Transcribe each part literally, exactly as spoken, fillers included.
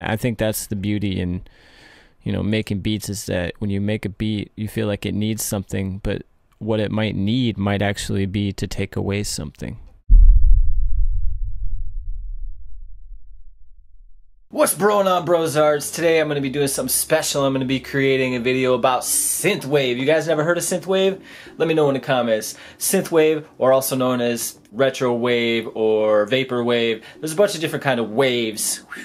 I think that's the beauty in, you know, making beats, is that when you make a beat, you feel like it needs something, but what it might need might actually be to take away something. What's broin' on, Brozarts? Today I'm going to be doing something special. I'm going to be creating a video about Synthwave. You guys never heard of Synthwave? Let me know in the comments. Synthwave, or also known as retro wave or vapor wave. There's a bunch of different kind of waves. Whew.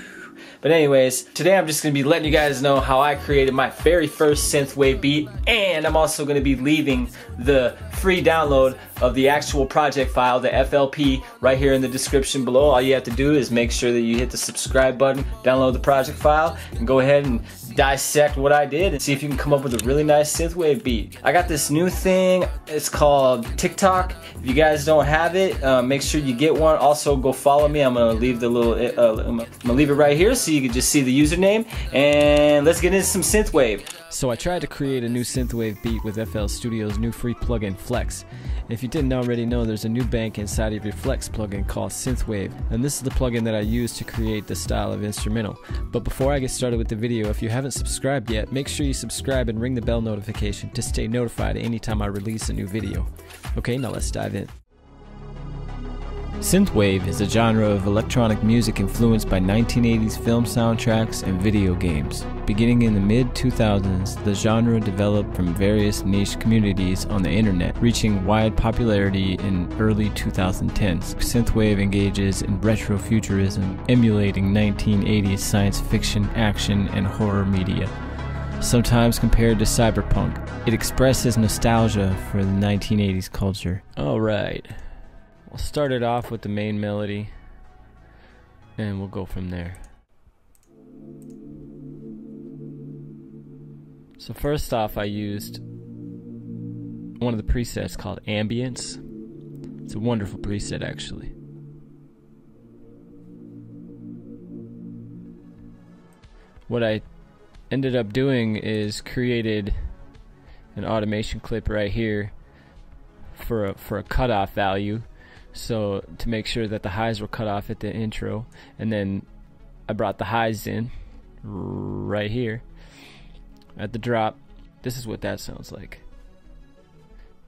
But anyways, today I'm just going to be letting you guys know how I created my very first Synthwave beat, and I'm also going to be leaving the free download of the actual project file, the F L P, right here in the description below. All you have to do is make sure that you hit the subscribe button, download the project file, and go ahead and dissect what I did and see if you can come up with a really nice Synthwave beat. I got this new thing, it's called TikTok. If you guys don't have it, uh, make sure you get one. Also, go follow me. I'm gonna leave the little, uh, I'm gonna leave it right here so you can just see the username, and let's get into some Synthwave. So I tried to create a new Synthwave beat with F L Studio's new free plugin, Flex. If you didn't already know, there's a new bank inside of your Flex plugin called Synthwave, and this is the plugin that I use to create the style of instrumental. But before I get started with the video, if you haven't subscribed yet, make sure you subscribe and ring the bell notification to stay notified anytime I release a new video. Okay, now let's dive in. Synthwave is a genre of electronic music influenced by nineteen eighties film soundtracks and video games. Beginning in the mid two thousands, the genre developed from various niche communities on the internet, reaching wide popularity in early two thousand tens. Synthwave engages in retrofuturism, emulating nineteen eighties science fiction, action, and horror media. Sometimes compared to cyberpunk, it expresses nostalgia for the nineteen eighties culture. Alright. We'll start it off with the main melody, and we'll go from there. So first off, I used one of the presets called Ambience. It's a wonderful preset, actually. What I ended up doing is created an automation clip right here for a, for a cutoff value. So to make sure that the highs were cut off at the intro, and then I brought the highs in right here at the drop. This is what that sounds like.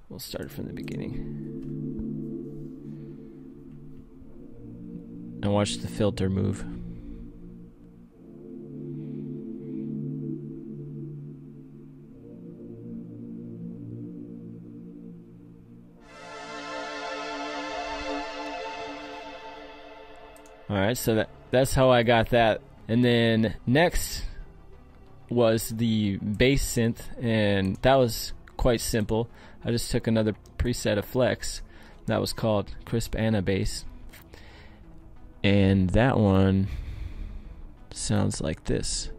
We'll start from the beginning and watch the filter move. Alright, so that, that's how I got that. And then next was the bass synth, and that was quite simple. I just took another preset of Flex that was called Crisp Anna Bass, and that one sounds like this.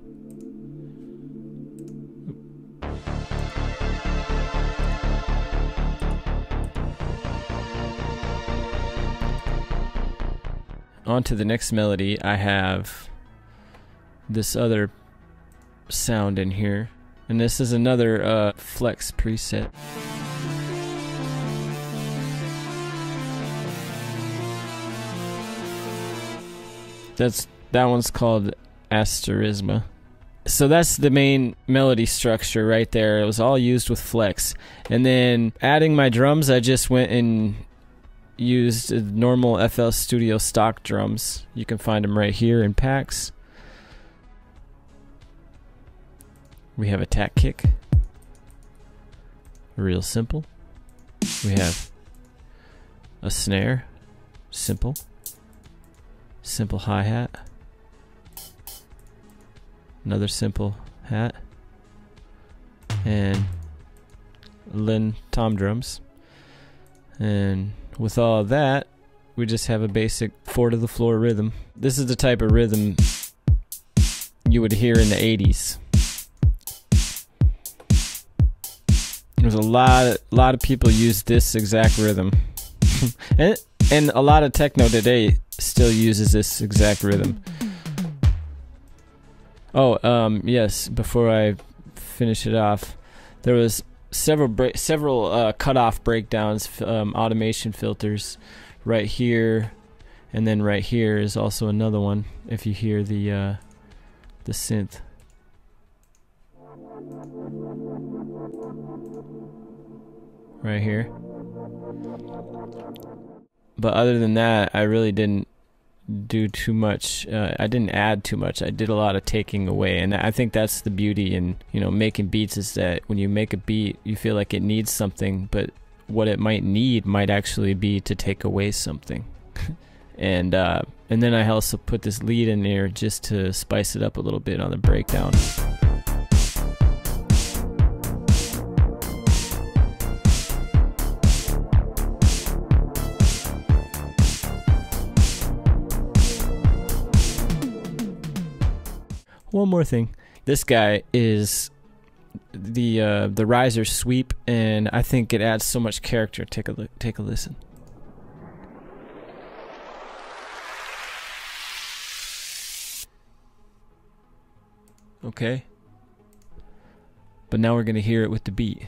On to the next melody, I have this other sound in here, and this is another uh, Flex preset. That's that one's called Asterisma. So that's the main melody structure right there. It was all used with Flex, and then adding my drums, I just went and used normal F L Studio stock drums. You can find them right here in packs. We have a tack kick, real simple. We have a snare, simple. Simple hi-hat, another simple hat, and Lynn tom drums. And with all of that, we just have a basic four to the floor rhythm. This is the type of rhythm you would hear in the eighties. There's a lot of, lot of people use this exact rhythm. and, and a lot of techno today still uses this exact rhythm. Oh, um, yes, before I finish it off, there was several break, several uh, cutoff breakdowns, um, automation filters right here, and then right here is also another one. If you hear the uh, the synth. Right here. But other than that, I really didn't do too much. Uh, I didn't add too much. I did a lot of taking away, and I think that's the beauty in, you know, making beats, is that when you make a beat, you feel like it needs something, but what it might need might actually be to take away something. and uh, and then I also put this lead in there just to spice it up a little bit on the breakdown. One more thing. This guy is the uh, the riser sweep, and I think it adds so much character. Take a look, take a listen. Okay. But now we're gonna hear it with the beat.